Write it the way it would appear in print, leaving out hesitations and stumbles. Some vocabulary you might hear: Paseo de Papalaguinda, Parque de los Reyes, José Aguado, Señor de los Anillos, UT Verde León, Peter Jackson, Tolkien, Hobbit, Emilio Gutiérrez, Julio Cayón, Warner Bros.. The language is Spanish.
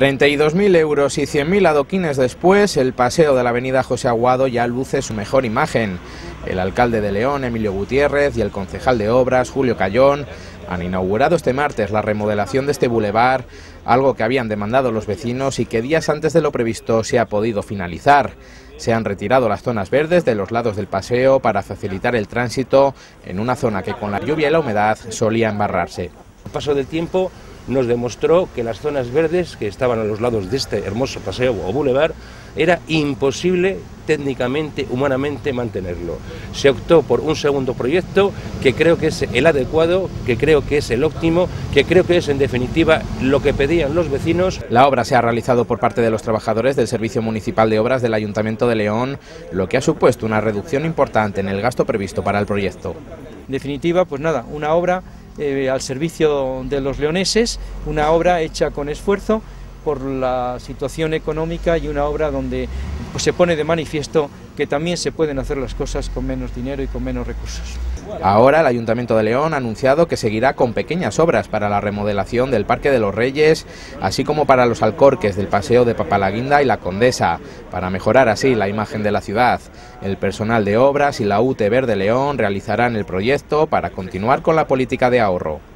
32.000 euros y 100.000 adoquines después, el paseo de la avenida José Aguado ya luce su mejor imagen. El alcalde de León, Emilio Gutiérrez, y el concejal de Obras, Julio Cayón, han inaugurado este martes la remodelación de este bulevar, algo que habían demandado los vecinos y que días antes de lo previsto se ha podido finalizar. Se han retirado las zonas verdes de los lados del paseo para facilitar el tránsito en una zona que con la lluvia y la humedad solía embarrarse. El paso del tiempo nos demostró que las zonas verdes que estaban a los lados de este hermoso paseo o bulevar era imposible técnicamente, humanamente mantenerlo. Se optó por un segundo proyecto que creo que es el adecuado, que creo que es el óptimo, que creo que es en definitiva lo que pedían los vecinos. La obra se ha realizado por parte de los trabajadores del Servicio Municipal de Obras del Ayuntamiento de León, lo que ha supuesto una reducción importante en el gasto previsto para el proyecto. En definitiva, pues nada, una obra al servicio de los leoneses, una obra hecha con esfuerzo por la situación económica y una obra donde pues, se pone de manifiesto que también se pueden hacer las cosas con menos dinero y con menos recursos. Ahora el Ayuntamiento de León ha anunciado que seguirá con pequeñas obras para la remodelación del Parque de los Reyes, así como para los alcorques del Paseo de Papalaguinda y la Condesa, para mejorar así la imagen de la ciudad. El personal de Obras y la UT Verde León realizarán el proyecto para continuar con la política de ahorro.